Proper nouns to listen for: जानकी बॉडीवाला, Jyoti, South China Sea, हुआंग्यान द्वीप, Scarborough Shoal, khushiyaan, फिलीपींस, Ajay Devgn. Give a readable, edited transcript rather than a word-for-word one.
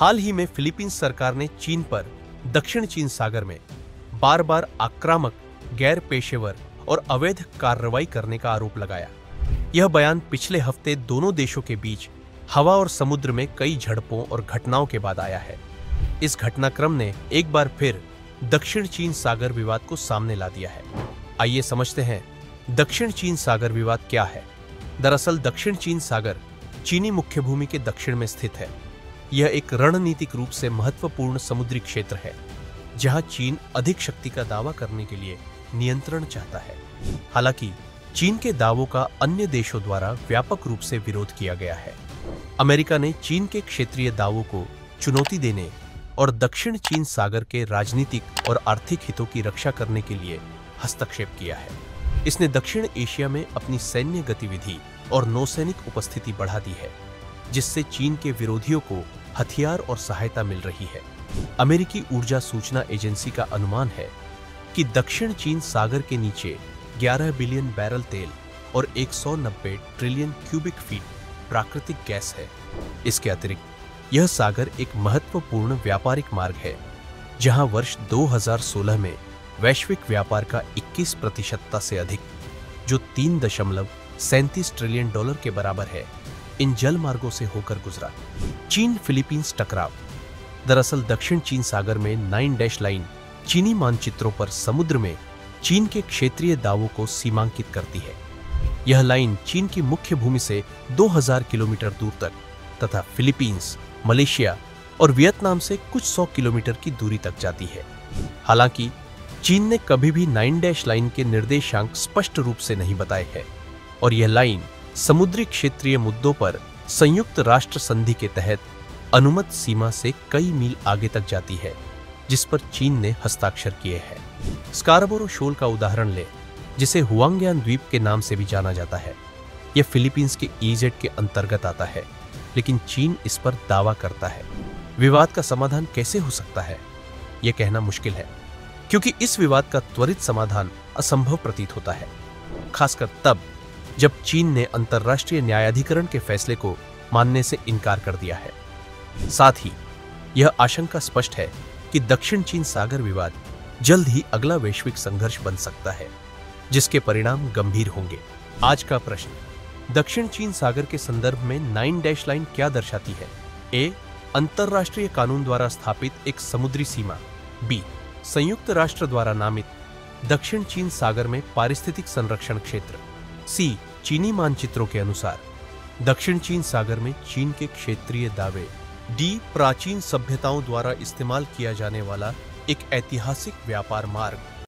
हाल ही में फिलीपींस सरकार ने चीन पर दक्षिण चीन सागर में बार बार आक्रामक, गैर पेशेवर और अवैध कार्रवाई करने का आरोप लगाया। यह बयान पिछले हफ्ते दोनों देशों के बीच हवा और समुद्र में कई झड़पों और घटनाओं के बाद आया है। इस घटनाक्रम ने एक बार फिर दक्षिण चीन सागर विवाद को सामने ला दिया है। आइए समझते हैं दक्षिण चीन सागर विवाद क्या है। दरअसल दक्षिण चीन सागर चीनी मुख्य भूमि के दक्षिण में स्थित है। यह एक रणनीतिक रूप से महत्वपूर्ण समुद्री क्षेत्र है, जहां चीन अधिक शक्ति का दावा करने के लिए नियंत्रण चाहता है। हालांकि चीन के दावों का अन्य देशों द्वारा व्यापक रूप से विरोध किया गया है। अमेरिका ने चीन के क्षेत्रीय दावों को चुनौती देने और दक्षिण चीन सागर के राजनीतिक और आर्थिक हितों की रक्षा करने के लिए हस्तक्षेप किया है। इसने दक्षिण एशिया में अपनी सैन्य गतिविधि और नौसैनिक उपस्थिति बढ़ा दी है, जिससे चीन के विरोधियों को हथियार और सहायता मिल रही है। अमेरिकी ऊर्जा सूचना एजेंसी का अनुमान है कि दक्षिण चीन सागर के नीचे 11 बिलियन बैरल तेल और 190 ट्रिलियन क्यूबिक फीट प्राकृतिक गैस है। इसके अतिरिक्त यह सागर एक महत्वपूर्ण व्यापारिक मार्ग है, जहां वर्ष 2016 में वैश्विक व्यापार का 21% से अधिक, जो 3.37 ट्रिलियन डॉलर के बराबर है, इन जल मार्गों से होकर गुजरा। चीन फिलीपींस टकराव। दरअसल दक्षिण चीन सागर में 9 डैश लाइन चीनी मानचित्रों पर समुद्र में चीन के क्षेत्रीय दावों को सीमांकित करती है। यह लाइन चीन की मुख्य भूमि से 2000 किलोमीटर दूर तक तथा फिलीपींस, मलेशिया और वियतनाम से कुछ 100 किलोमीटर की दूरी तक जाती है। हालांकि चीन ने कभी भी 9 डैश लाइन के निर्देशांक स्पष्ट रूप से नहीं बताए हैं और यह लाइन समुद्री क्षेत्रीय मुद्दों पर संयुक्त राष्ट्र संधि के तहत अनुमत सीमा से कई मील आगे तक जाती है, जिस पर चीन ने हस्ताक्षर किए हैं। स्कारबोरो शोल का उदाहरण लें, जिसे हुआंग्यान द्वीप के नाम से भी जाना जाता है। यह फिलीपींस के ईजेट के अंतर्गत आता है, लेकिन चीन इस पर दावा करता है। विवाद का समाधान कैसे हो सकता है, यह कहना मुश्किल है, क्योंकि इस विवाद का त्वरित समाधान असंभव प्रतीत होता है, खासकर तब जब चीन ने अंतर्राष्ट्रीय न्यायाधिकरण के फैसले को मानने से इनकार कर दिया है। साथ ही यह आशंका स्पष्ट है कि दक्षिण चीन सागर विवाद जल्द ही अगला वैश्विक संघर्ष बन सकता है, जिसके परिणाम गंभीर होंगे। आज का प्रश्न: दक्षिण चीन सागर के संदर्भ में 9 डैश लाइन क्या दर्शाती है? ए. अंतरराष्ट्रीय कानून द्वारा स्थापित एक समुद्री सीमा। बी. संयुक्त राष्ट्र द्वारा नामित दक्षिण चीन सागर में पारिस्थितिक संरक्षण क्षेत्र। सी. चीनी मानचित्रों के अनुसार दक्षिण चीन सागर में चीन के क्षेत्रीय दावे। डी. प्राचीन सभ्यताओं द्वारा इस्तेमाल किया जाने वाला एक ऐतिहासिक व्यापार मार्ग।